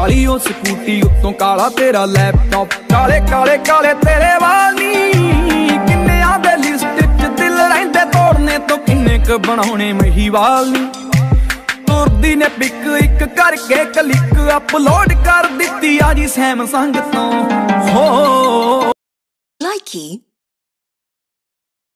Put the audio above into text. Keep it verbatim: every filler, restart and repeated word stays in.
काली ओ scooty उत्तों काला तेरा laptop, काले काले काले तेरे वाली किन्ने आदे लिस्ट च दिल रहिंदे तोड़ने तो किन्ने क बनाने महीवाल नी। तुरदी ने पिक एक करके क्लिक अपलोड कर दिती आज सैमसंग तो हो।